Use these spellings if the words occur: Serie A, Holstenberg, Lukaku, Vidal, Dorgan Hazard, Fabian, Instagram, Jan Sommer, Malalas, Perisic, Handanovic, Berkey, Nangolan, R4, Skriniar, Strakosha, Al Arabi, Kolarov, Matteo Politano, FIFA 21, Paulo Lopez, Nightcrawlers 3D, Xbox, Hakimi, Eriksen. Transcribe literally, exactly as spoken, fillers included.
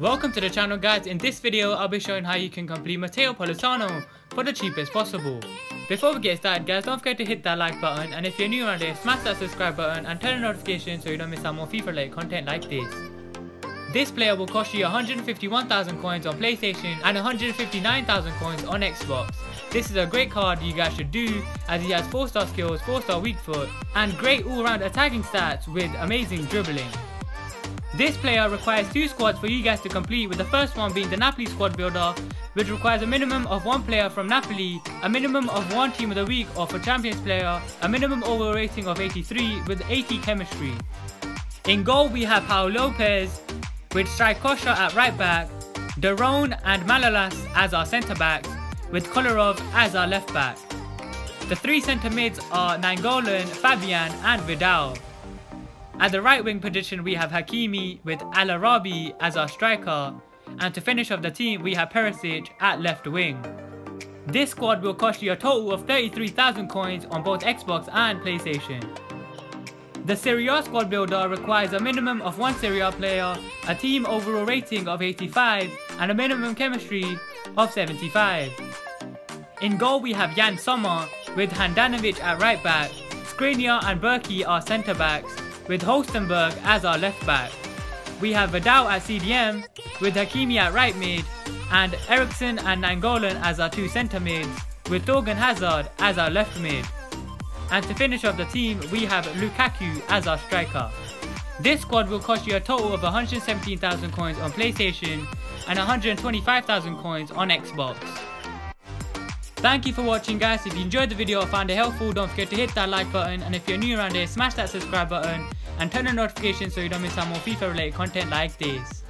Welcome to the channel, guys. In this video I'll be showing how you can complete Matteo Politano for the cheapest possible. Before we get started, guys, don't forget to hit that like button, and if you're new around here, smash that subscribe button and turn on notifications so you don't miss out more FIFA related content like this. This player will cost you one hundred fifty-one thousand coins on PlayStation and one hundred fifty-nine thousand coins on Xbox. This is a great card you guys should do, as he has four star skills, four star weak foot and great all round attacking stats with amazing dribbling. This player requires two squads for you guys to complete, with the first one being the Napoli squad builder, which requires a minimum of one player from Napoli, a minimum of one team of the week or for Champions player, a minimum overall rating of eighty-three with eighty chemistry. In goal we have Paulo Lopez, with Strakosha at right back, Dorgan and Malalas as our centre backs, with Kolarov as our left back. The three centre mids are Nangolan, Fabian and Vidal. At the right wing position we have Hakimi with Al Arabi as our striker, and to finish off the team we have Perisic at left wing. This squad will cost you a total of thirty-three thousand coins on both Xbox and PlayStation. The Serie A squad builder requires a minimum of one Serie A player, a team overall rating of eighty-five and a minimum chemistry of seventy-five. In goal we have Jan Sommer with Handanovic at right back, Skriniar and Berkey are centre backs, with Holstenberg as our left back. We have Vidal at C D M, with Hakimi at right mid, and Eriksen and Nangolan as our two centre mids, with Dorgan Hazard as our left mid. And to finish off the team we have Lukaku as our striker. This squad will cost you a total of one hundred seventeen thousand coins on PlayStation and one hundred twenty-five thousand coins on Xbox. Thank you for watching, guys. If you enjoyed the video or found it helpful, don't forget to hit that like button, and if you're new around here, smash that subscribe button and turn on notifications so you don't miss out more FIFA related content like this.